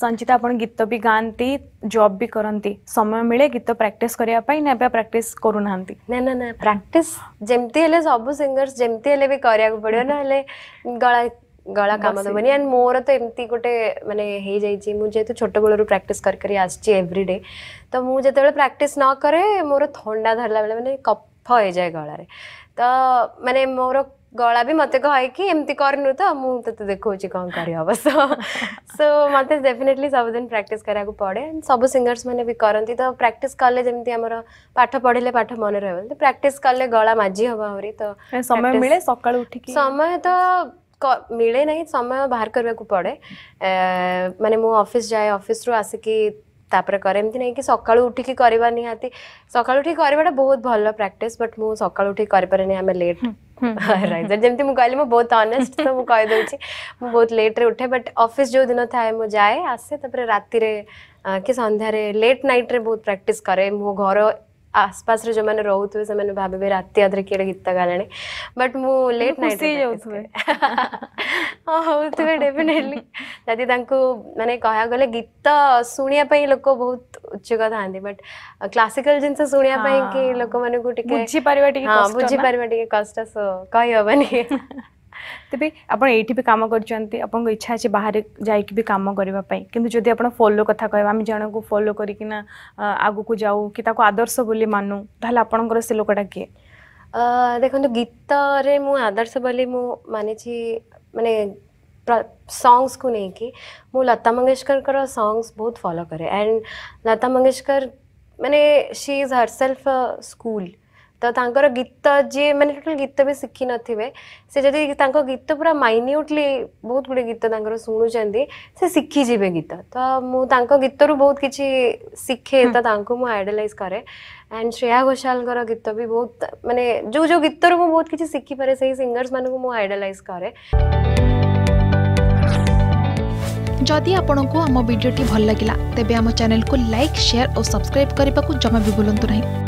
संचिता अपन गीत भी गाती जॉब भी करती समय मिले गीत प्रैक्टिस करने ना प्रैक्टिस करूना ना ना ना प्रैक्टिस जमती सब सिंगर्स जमती भी करा पड़ो ना गला गला काम दबनी एंड मोर तो एमती गोटे मानने मुझे तो छोट बलू प्रैक्टिस कर आसची एवरीडे तो मुझे प्रैक्टिस न करे मोर थंडा धरला बेले मैंने कफ हो जाए गलार तो माने मोर गला भी मत कहे कि एमती करनु तो मुझे तो देखा कौन करहब सो मत डेफिनेटली सबुदिन प्रैक्टिस करा पड़े एंड सब सिंगर्स मैंने भी करती तो प्रैक्टिस कले जमी आम पाठ पढ़े पाठ मन रही तो प्रैक्टिस कले गला माझी हम आहरी तो समय मिले सका उठ समय तो मिले ना समय बाहर करने को पड़े माने मु ऑफिस जाए ऑफिस रु आसिकी तापर करे एमती नहीं कि सका उठिकी करवा निहाती सका उठिकी करवाटा बहुत भल प्रैक्टिस बट मु सका उठिकी कर पारे नहीं आमे लेट राइट जमती मु कहली मु बहुत ऑनेस्ट तो मु कह दोछि मु बहुत लेट रे उठे बट ऑफिस जो दिन थाए मु जाए आसे तपर राती रे कि संध्या रे लेट नाइट रे बहुत प्रैक्टिस करे मु घर आसपास रे जो मैंने रोथे से मैंने भाभी भी रात आधे किए गीत गाने बट मु लेट नाइट हाँ होते डेफिनेटली जदि मानने कह गले गीत शुणापी लोक बहुत उत्सुक था बट क्लासिकल जिन शुणा कि लोक मानू बुझीपर कष्ट कही तेज आपड़ ये भी कम कर इच्छा अच्छे बाहर जाइक भी कम करने कि आप फॉलो कथा कह आम जन को फॉलो करना आग को जाऊ कि आदर्श बोली मानू ताल आपंकर से लोकटा किए देखो गीत आदर्श बोली मानी माने सॉन्ग्स को नहीं कि मु लता मंगेशकर सॉन्ग्स बहुत फॉलो करे एंड लता मंगेशकर माने she is herself a school तो तांकर गीत जी मैंने टोटल गीत भी शिखी नथिबे से जदी तांको गीत पूरा माइन्यूटली बहुत गुडे गीत तांकर सुनुचंदी से शिखी जीवे गीत तो मु तांको गीत रु बहुत किछि शिखे तो तांको मु आइडलाइज करे एंड श्रेया घोषाल गीत भी बहुत माने जो जो गीत रु बहुत किछि शिखी पारे सही सिंगर्स मानको मु आइडलाइज करे। जदि आपंक आम भिडी भल लगा तेब आम चैनल को लाइक शेयर और सब्सक्राइब करने को जमा भी भूलु नहीं।